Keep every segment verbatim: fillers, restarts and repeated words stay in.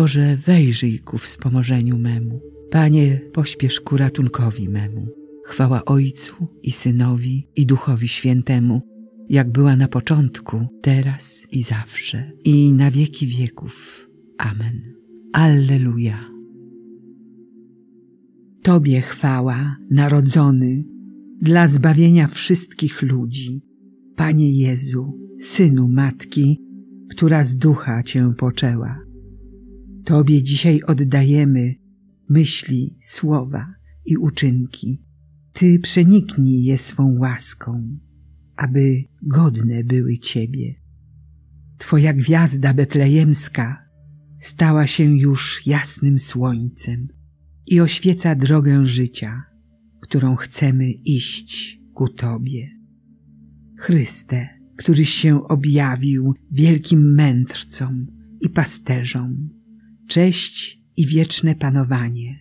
Boże, wejrzyj ku wspomożeniu memu. Panie, pośpiesz ku ratunkowi memu. Chwała Ojcu i Synowi, i Duchowi Świętemu, jak była na początku, teraz i zawsze, i na wieki wieków. Amen. Alleluja. Tobie chwała, Narodzony, dla zbawienia wszystkich ludzi. Panie Jezu, Synu Matki, która z Ducha Cię poczęła. Tobie dzisiaj oddajemy myśli, słowa i uczynki. Ty przeniknij je swą łaską, aby godne były Ciebie. Twoja gwiazda betlejemska stała się już jasnym słońcem i oświeca drogę życia, którą chcemy iść ku Tobie. Chryste, któryś się objawił wielkim mędrcom i pasterzom, cześć i wieczne panowanie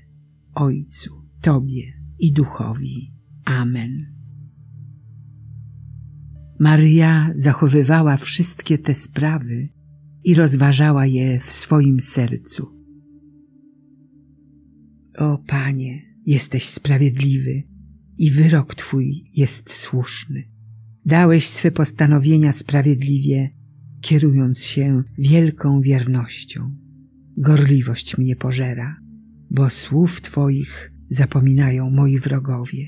Ojcu, Tobie i Duchowi. Amen. Maryja zachowywała wszystkie te sprawy i rozważała je w swoim sercu. O Panie, jesteś sprawiedliwy i wyrok Twój jest słuszny. Dałeś swe postanowienia sprawiedliwie, kierując się wielką wiernością. Gorliwość mnie pożera, bo słów Twoich zapominają moi wrogowie.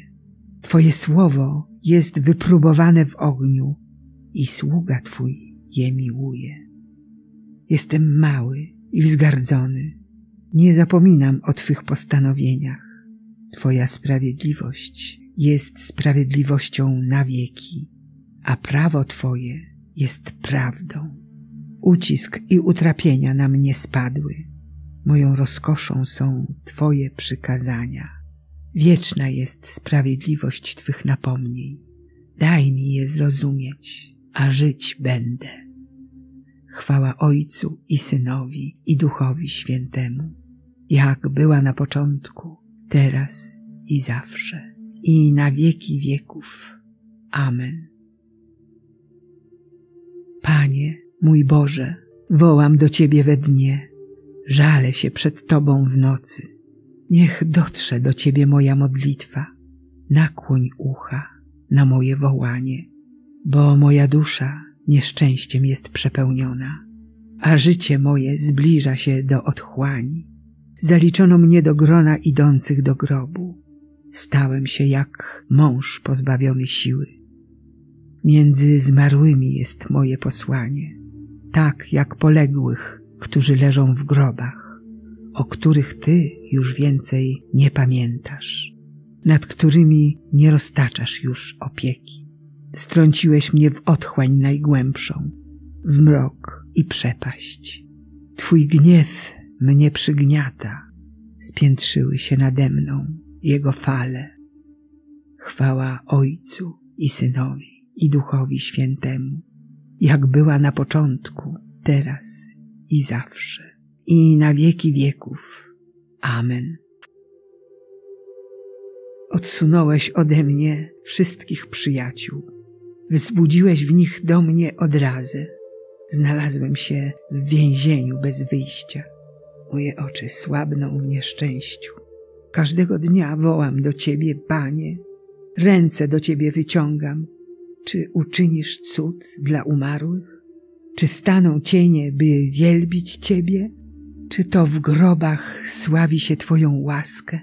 Twoje słowo jest wypróbowane w ogniu i sługa Twój je miłuje. Jestem mały i wzgardzony. Nie zapominam o Twych postanowieniach. Twoja sprawiedliwość jest sprawiedliwością na wieki, a prawo Twoje jest prawdą. Ucisk i utrapienia na mnie spadły. Moją rozkoszą są Twoje przykazania. Wieczna jest sprawiedliwość Twych napomnień. Daj mi je zrozumieć, a żyć będę. Chwała Ojcu i Synowi, i Duchowi Świętemu, jak była na początku, teraz i zawsze, i na wieki wieków. Amen. Panie, mój Boże, wołam do Ciebie we dnie, żalę się przed Tobą w nocy. Niech dotrze do Ciebie moja modlitwa, nakłoń ucha na moje wołanie, bo moja dusza nieszczęściem jest przepełniona, a życie moje zbliża się do otchłani. Zaliczono mnie do grona idących do grobu. Stałem się jak mąż pozbawiony siły. Między zmarłymi jest moje posłanie, tak jak poległych, którzy leżą w grobach, o których Ty już więcej nie pamiętasz, nad którymi nie roztaczasz już opieki. Strąciłeś mnie w otchłań najgłębszą, w mrok i przepaść. Twój gniew mnie przygniata, spiętrzyły się nade mną Jego fale. Chwała Ojcu i Synowi, i Duchowi Świętemu, jak była na początku, teraz i zawsze, i na wieki wieków. Amen. Odsunąłeś ode mnie wszystkich przyjaciół. Wzbudziłeś w nich do mnie odrazę. Znalazłem się w więzieniu bez wyjścia. Moje oczy słabną w nieszczęściu. Każdego dnia wołam do Ciebie, Panie. Ręce do Ciebie wyciągam. Czy uczynisz cud dla umarłych? Czy staną cienie, by wielbić Ciebie? Czy to w grobach sławi się Twoją łaskę,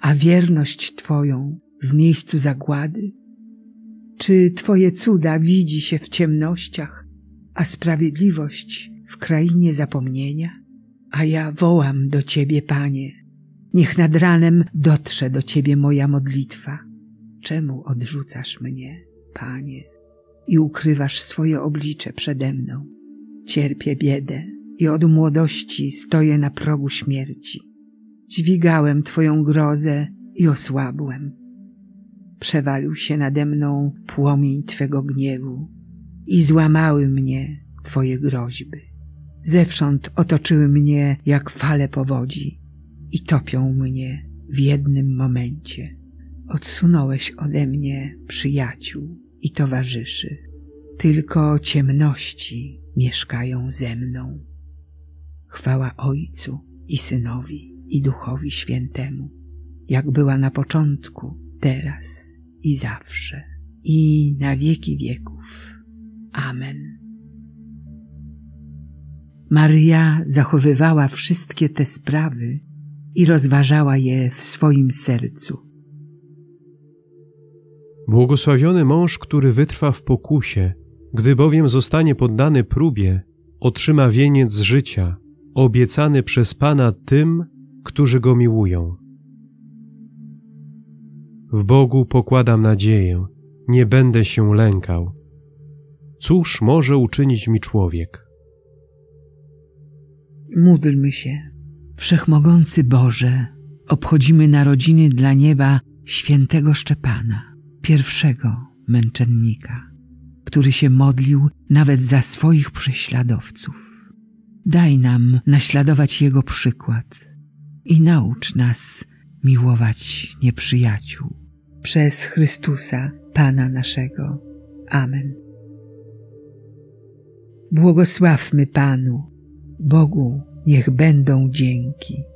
a wierność Twoją w miejscu zagłady? Czy Twoje cuda widzi się w ciemnościach, a sprawiedliwość w krainie zapomnienia? A ja wołam do Ciebie, Panie. Niech nad ranem dotrze do Ciebie moja modlitwa. Czemu odrzucasz mnie, Panie, i ukrywasz swoje oblicze przede mną? Cierpię biedę i od młodości stoję na progu śmierci. Dźwigałem Twoją grozę i osłabłem. Przewalił się nade mną płomień Twego gniewu i złamały mnie Twoje groźby. Zewsząd otoczyły mnie jak fale powodzi i topią mnie w jednym momencie. Odsunąłeś ode mnie przyjaciół i towarzyszy. Tylko ciemności mieszkają ze mną. Chwała Ojcu i Synowi, i Duchowi Świętemu, jak była na początku, teraz i zawsze, i na wieki wieków. Amen. Maria zachowywała wszystkie te sprawy i rozważała je w swoim sercu. Błogosławiony mąż, który wytrwa w pokusie, gdy bowiem zostanie poddany próbie, otrzyma wieniec życia, obiecany przez Pana tym, którzy Go miłują. W Bogu pokładam nadzieję, nie będę się lękał. Cóż może uczynić mi człowiek? Módlmy się. Wszechmogący Boże, obchodzimy narodziny dla nieba świętego Szczepana, pierwszego męczennika, który się modlił nawet za swoich prześladowców. Daj nam naśladować jego przykład i naucz nas miłować nieprzyjaciół. Przez Chrystusa, Pana naszego. Amen. Błogosławmy Panu, Bogu niech będą dzięki.